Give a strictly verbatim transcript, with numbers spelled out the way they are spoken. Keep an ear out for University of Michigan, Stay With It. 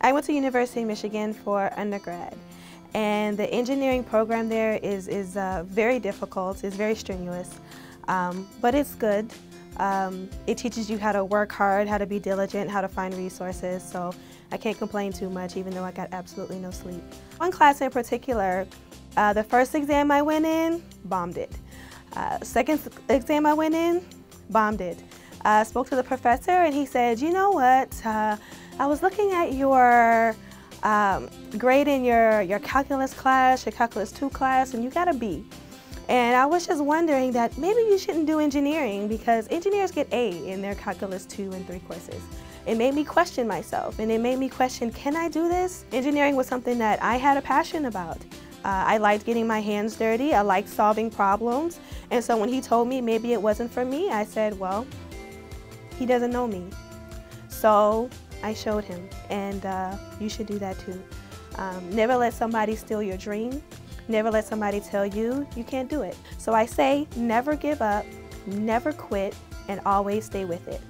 I went to University of Michigan for undergrad, and the engineering program there is, is uh, very difficult, it's very strenuous, um, but it's good. Um, it teaches you how to work hard, how to be diligent, how to find resources, so I can't complain too much even though I got absolutely no sleep. One class in particular, uh, the first exam I went in, bombed it. Uh, second exam I went in, bombed it. I uh, spoke to the professor and he said, you know what, uh, I was looking at your um, grade in your, your calculus class, your calculus two class, and you got a B. And I was just wondering that maybe you shouldn't do engineering because engineers get A in their calculus two and three courses. It made me question myself, and it made me question, can I do this? Engineering was something that I had a passion about. Uh, I liked getting my hands dirty, I liked solving problems, and so when he told me maybe it wasn't for me, I said, well, he doesn't know me. So I showed him, and uh, you should do that too. Um, never let somebody steal your dream. Never let somebody tell you you can't do it. So I say never give up, never quit, and always stay with it.